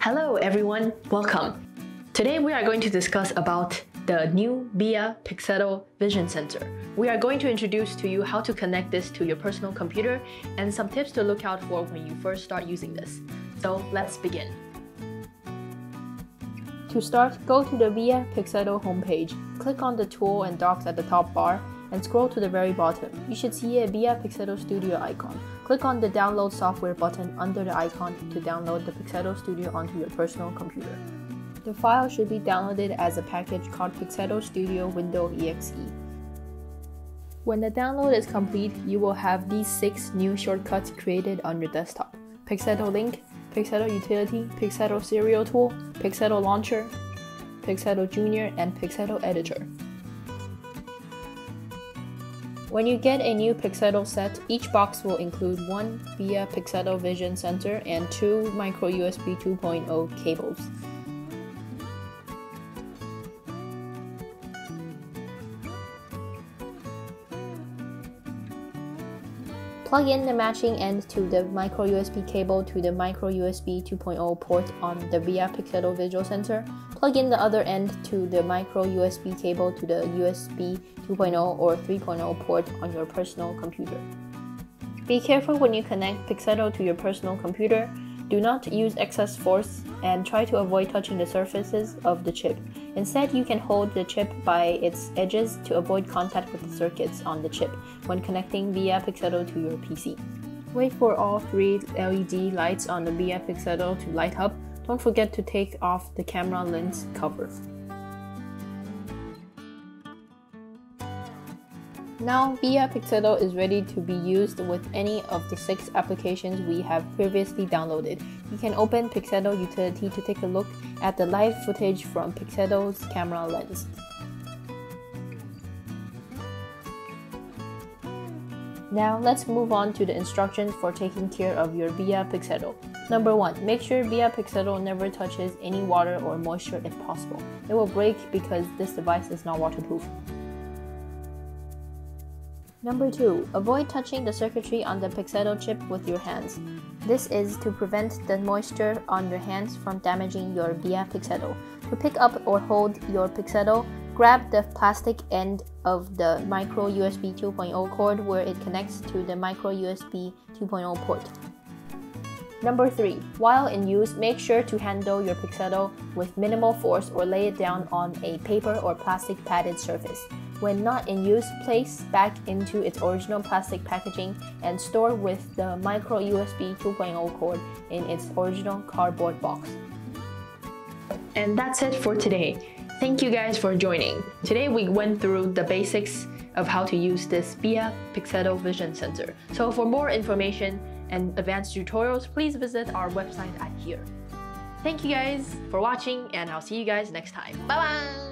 Hello everyone, welcome. Today we are going to discuss about the new VIA Pixetto Vision Sensor. We are going to introduce to you how to connect this to your personal computer and some tips to look out for when you first start using this. So let's begin. To start, go to the VIA Pixetto homepage, click on the tool and docs at the top bar, and scroll to the very bottom. You should see a VIA Pixetto Studio icon. Click on the download software button under the icon to download the Pixetto Studio onto your personal computer. The file should be downloaded as a package called Pixetto Studio Window EXE. When the download is complete, you will have these 6 new shortcuts created on your desktop: Pixetto Link, Pixetto Utility, Pixetto Serial Tool, Pixetto Launcher, Pixetto Junior, and Pixetto Editor. When you get a new Pixetto set, each box will include 1 VIA Pixetto Vision Sensor and 2 micro USB 2.0 cables. Plug in the matching end to the micro USB cable to the micro USB 2.0 port on the VIA Pixetto Visual Sensor. Plug in the other end to the micro USB cable to the USB 2.0 or 3.0 port on your personal computer. Be careful when you connect Pixetto to your personal computer. Do not use excess force and try to avoid touching the surfaces of the chip. Instead, you can hold the chip by its edges to avoid contact with the circuits on the chip when connecting VIA Pixetto to your PC. Wait for all 3 LED lights on the VIA Pixetto to light up. Don't forget to take off the camera lens cover. Now, VIA Pixetto is ready to be used with any of the 6 applications we have previously downloaded. You can open Pixetto Utility to take a look at the live footage from Pixetto's camera lens. Now, let's move on to the instructions for taking care of your VIA Pixetto. Number 1. Make sure VIA Pixetto never touches any water or moisture if possible. It will break because this device is not waterproof. Number 2. Avoid touching the circuitry on the Pixetto chip with your hands. This is to prevent the moisture on your hands from damaging your VIA Pixetto. To pick up or hold your Pixetto, grab the plastic end of the micro USB 2.0 cord where it connects to the micro USB 2.0 port. Number 3. While in use, make sure to handle your Pixetto with minimal force or lay it down on a paper or plastic padded surface. When not in use, place back into its original plastic packaging and store with the micro USB 2.0 cord in its original cardboard box. And that's it for today. Thank you guys for joining. Today we went through the basics of how to use this VIA Pixetto Vision Sensor. So for more information and advanced tutorials, please visit our website at here. Thank you guys for watching, and I'll see you guys next time. Bye bye!